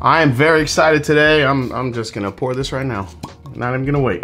I am very excited today. I'm just gonna pour this right now. Not even gonna wait.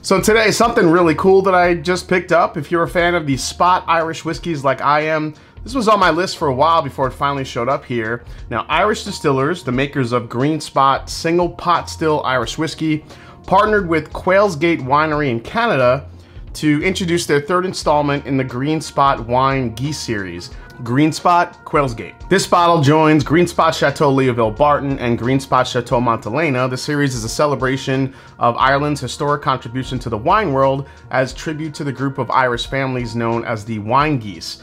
So today, something really cool that I just picked up. If you're a fan of the spot Irish whiskeys like I am, this was on my list for a while before it finally showed up here. Now, Irish Distillers, the makers of Green Spot Single Pot Still Irish Whiskey, partnered with Quails Gate Winery in Canada to introduce their third installment in the Green Spot Wine Geese series, Green Spot Quails Gate. This bottle joins Green Spot Château Léoville Barton and Green Spot Château Montelena. The series is a celebration of Ireland's historic contribution to the wine world as tribute to the group of Irish families known as the Wine Geese.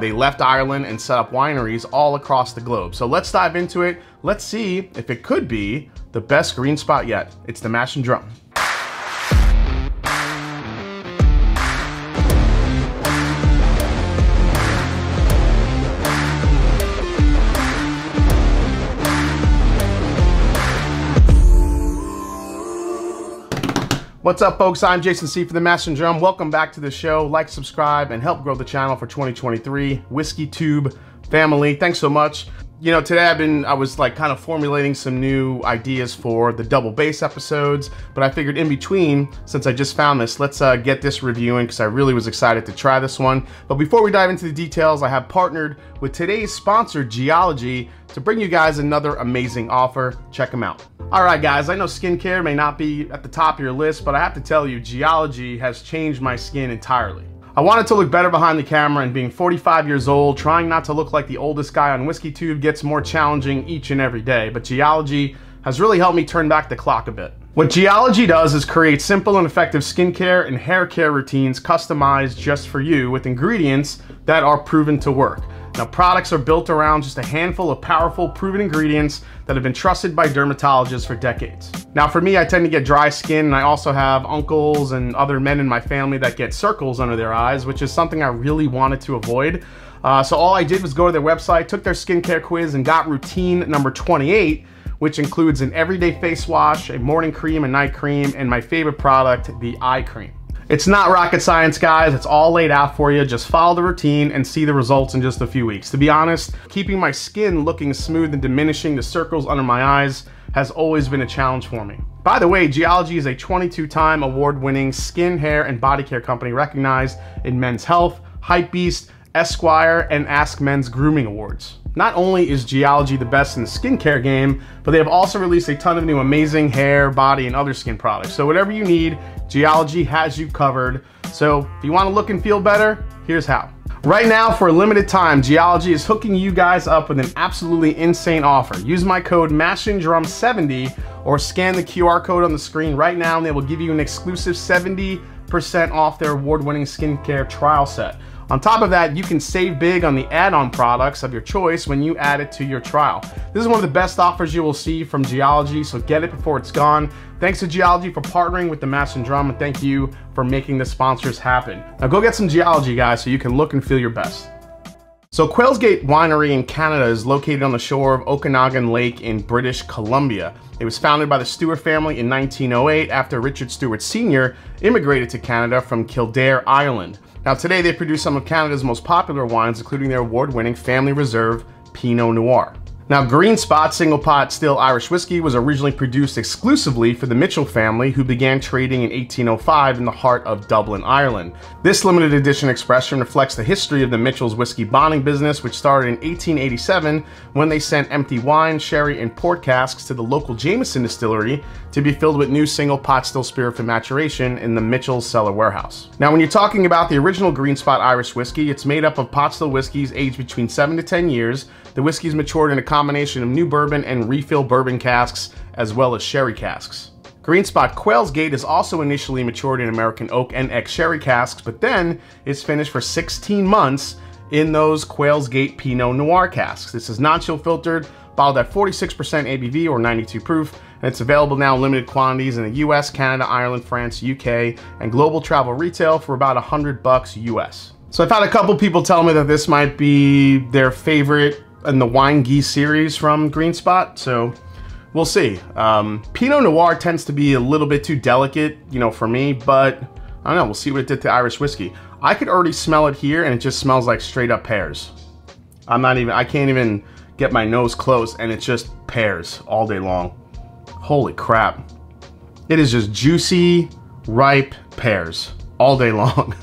They left Ireland and set up wineries all across the globe. So let's dive into it. Let's see if it could be the best green spot yet. It's the Mash and Drum. What's up, folks? I'm Jason C for The Mash and Drum. Welcome back to the show. Like, subscribe, and help grow the channel for 2023. Whiskey Tube family, thanks so much. You know, today I was like kind of formulating some new ideas for the double bass episodes, but I figured in between, since I just found this, let's get this review in because I really was excited to try this one. But before we dive into the details, I have partnered with today's sponsor, Geology, to bring you guys another amazing offer. Check them out. All right, guys, I know skincare may not be at the top of your list, but I have to tell you, Geology has changed my skin entirely. I wanted to look better behind the camera, and being 45 years old, trying not to look like the oldest guy on Whiskey Tube gets more challenging each and every day, but Geology has really helped me turn back the clock a bit. What Geology does is create simple and effective skincare and hair care routines customized just for you with ingredients that are proven to work. Now, products are built around just a handful of powerful, proven ingredients that have been trusted by dermatologists for decades. Now, for me, I tend to get dry skin, and I also have uncles and other men in my family that get circles under their eyes, which is something I really wanted to avoid. So all I did was go to their website, took their skincare quiz, and got routine number 28, which includes an everyday face wash, a morning cream, a night cream, and my favorite product, the eye cream. It's not rocket science, guys. It's all laid out for you. Just follow the routine and see the results in just a few weeks. To be honest, keeping my skin looking smooth and diminishing the circles under my eyes has always been a challenge for me. By the way, Geology is a 22-time award-winning skin, hair, and body care company recognized in Men's Health, Hypebeast, Esquire, and Ask Men's Grooming Awards. Not only is Geology the best in the skincare game, but they have also released a ton of new amazing hair, body, and other skin products. So whatever you need, Geology has you covered. So if you want to look and feel better, here's how. Right now, for a limited time, Geology is hooking you guys up with an absolutely insane offer. Use my code MASHANDDRUM70 or scan the QR code on the screen right now, and they will give you an exclusive 70% off their award-winning skincare trial set. On top of that, you can save big on the add-on products of your choice when you add it to your trial. This is one of the best offers you will see from Geology, so get it before it's gone. Thanks to Geology for partnering with The Mash and Drum, and thank you for making the sponsors happen. Now go get some Geology, guys, so you can look and feel your best. So Quails Gate Winery in Canada is located on the shore of Okanagan Lake in British Columbia. It was founded by the Stewart family in 1908 after Richard Stewart Sr. immigrated to Canada from Kildare, Ireland. Now today they produce some of Canada's most popular wines, including their award-winning Family Reserve Pinot Noir. Now, Green Spot Single Pot Still Irish Whiskey was originally produced exclusively for the Mitchell family, who began trading in 1805 in the heart of Dublin, Ireland. This limited edition expression reflects the history of the Mitchell's whiskey bonding business, which started in 1887 when they sent empty wine, sherry, and port casks to the local Jameson distillery to be filled with new single pot still spirit for maturation in the Mitchell's cellar warehouse. Now, when you're talking about the original Green Spot Irish Whiskey, it's made up of pot still whiskeys aged between 7 to 10 years. The whiskey's matured in a combination of new bourbon and refill bourbon casks, as well as sherry casks. Green Spot Quails Gate is also initially matured in American oak and ex sherry casks, but then is finished for 16 months in those Quails Gate Pinot Noir casks. This is non-chill filtered, bottled at 46% ABV or 92 proof, and it's available now in limited quantities in the US, Canada, Ireland, France, UK, and global travel retail for about $100 US. So I've had a couple people tell me that this might be their favorite and the Wine Geese series from Green Spot, so we'll see. Pinot Noir tends to be a little bit too delicate, you know, for me, but I don't know, we'll see what it did to Irish whiskey. I could already smell it here, and it just smells like straight up pears. I can't even get my nose close, and it's just pears all day long. Holy crap. It is just juicy, ripe pears all day long.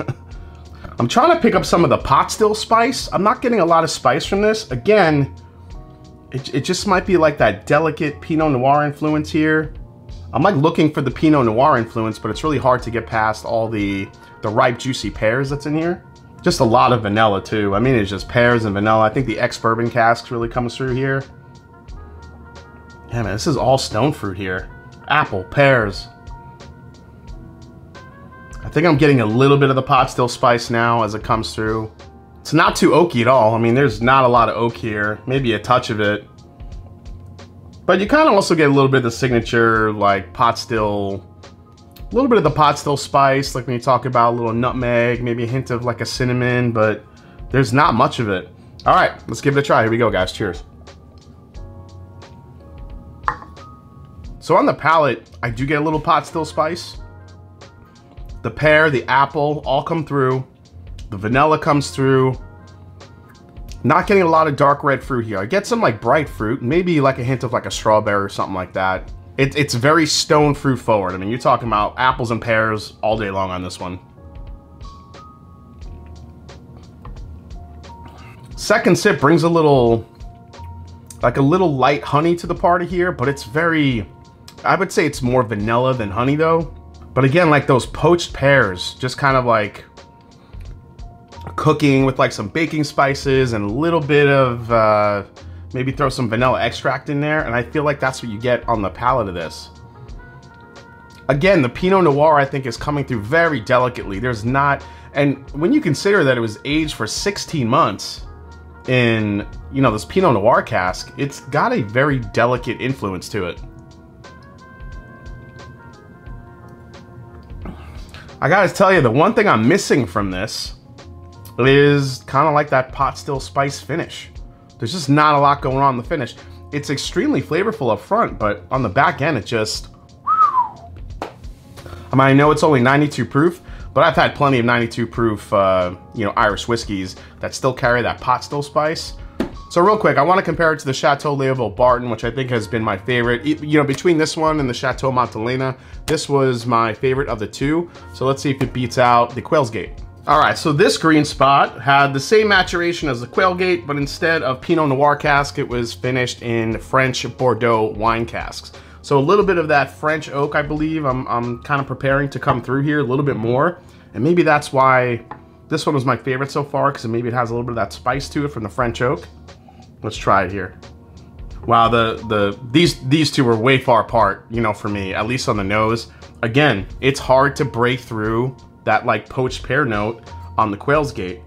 I'm trying to pick up some of the pot still spice. I'm not getting a lot of spice from this. Again, it just might be like that delicate Pinot Noir influence here. I'm like looking for the Pinot Noir influence, but it's really hard to get past all the ripe juicy pears that's in here. Just a lot of vanilla too. I mean, it's just pears and vanilla. I think the ex-bourbon casks really comes through here. Yeah, man, this is all stone fruit here. Apple, pears. I think I'm getting a little bit of the pot still spice now as it comes through. It's not too oaky at all. I mean, there's not a lot of oak here. Maybe a touch of it. But you kind of also get a little bit of the signature, like pot still, a little bit of the pot still spice, like when you talk about a little nutmeg, maybe a hint of like a cinnamon, but there's not much of it. All right, let's give it a try. Here we go, guys. Cheers. So on the palate, I do get a little pot still spice. The pear, the apple, all come through. The vanilla comes through. Not getting a lot of dark red fruit here. I get some like bright fruit, maybe like a hint of like a strawberry or something like that. It's very stone fruit forward. I mean, you're talking about apples and pears all day long on this one. Second sip brings a little, like a little light honey to the party here, but it's very, I would say it's more vanilla than honey though. But again, like those poached pears, just kind of like cooking with like some baking spices and a little bit of maybe throw some vanilla extract in there, and I feel like that's what you get on the palate of this. Again, the Pinot Noir I think is coming through very delicately. There's not, and when you consider that it was aged for 16 months in, you know, this Pinot Noir cask, it's got a very delicate influence to it. I gotta tell you, the one thing I'm missing from this is kind of like that pot still spice finish. There's just not a lot going on in the finish. It's extremely flavorful up front, but on the back end, it just, I mean, I know it's only 92 proof, but I've had plenty of 92 proof, you know, Irish whiskeys that still carry that pot still spice. So real quick, I want to compare it to the Château Léoville Barton, which I think has been my favorite. You know, between this one and the Château Montelena, this was my favorite of the two. So let's see if it beats out the Quails Gate. All right, so this Green Spot had the same maturation as the Quails Gate, but instead of Pinot Noir cask, it was finished in French Bordeaux wine casks. So a little bit of that French oak, I believe, I'm kind of preparing to come through here a little bit more. And maybe that's why this one was my favorite so far, because maybe it has a little bit of that spice to it from the French oak. Let's try it here. Wow, these two were way far apart, you know, for me, at least on the nose. Again, it's hard to break through that like poached pear note on the Quails Gate.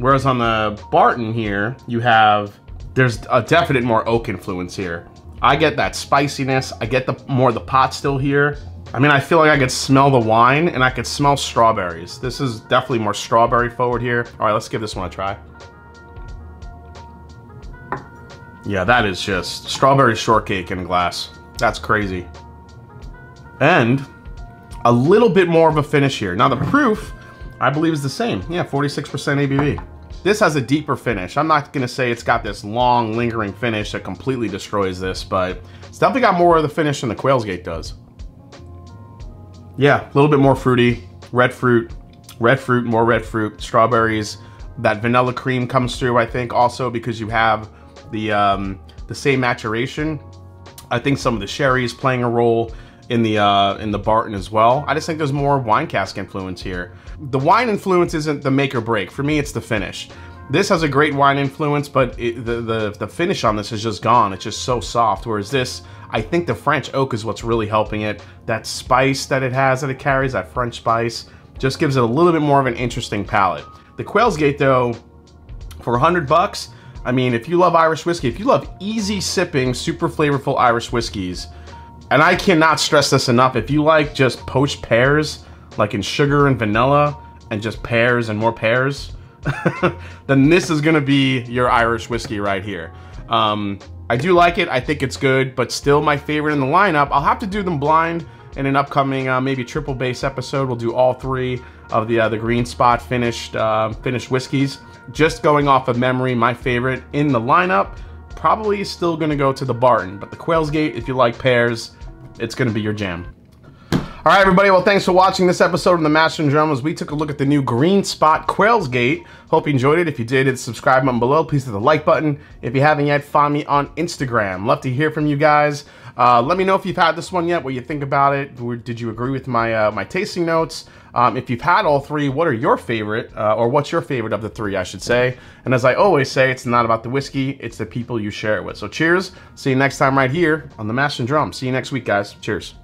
Whereas on the Barton here, you have, there's a definite more oak influence here. I get that spiciness, I get the more the pot still here. I mean, I feel like I could smell the wine and I could smell strawberries. This is definitely more strawberry forward here. All right, let's give this one a try. Yeah, that is just strawberry shortcake in a glass. That's crazy. And a little bit more of a finish here. Now the proof, I believe, is the same. Yeah, 46% ABV. This has a deeper finish. I'm not gonna say it's got this long lingering finish that completely destroys this, but it's definitely got more of the finish than the Quails Gate does. Yeah, a little bit more fruity, red fruit, more red fruit, strawberries. That vanilla cream comes through, I think, also because you have the same maturation. I think some of the sherry is playing a role in the Barton as well. I just think there's more wine cask influence here. The wine influence isn't the make or break. For me, it's the finish. This has a great wine influence, but the finish on this is just gone. It's just so soft. Whereas this, I think the French oak is what's really helping it. That spice that it has, that it carries, that French spice, just gives it a little bit more of an interesting palate. The Quails Gate though, for $100, I mean, if you love Irish whiskey, if you love easy sipping, super flavorful Irish whiskeys, and I cannot stress this enough, if you like just poached pears, like in sugar and vanilla, and just pears and more pears, then this is gonna be your Irish whiskey right here. I do like it, I think it's good, but still my favorite in the lineup. I'll have to do them blind in an upcoming maybe triple base episode. We'll do all three of the Green Spot finished whiskeys. Just going off of memory, my favorite in the lineup, probably still going to go to the Barton, but the Quails Gate, if you like pears, it's going to be your jam. All right, everybody. Well, thanks for watching this episode of The Mash and Drum as we took a look at the new Green Spot Quails Gate. Hope you enjoyed it. If you did, hit the subscribe button below. Please hit the like button. If you haven't yet, find me on Instagram. Love to hear from you guys. Let me know if you've had this one yet, what you think about it. Did you agree with my tasting notes? If you've had all three, what are your favorite, or what's your favorite of the three, I should say. And as I always say, it's not about the whiskey, it's the people you share it with. So cheers. See you next time right here on The Mash and Drum. See you next week, guys. Cheers.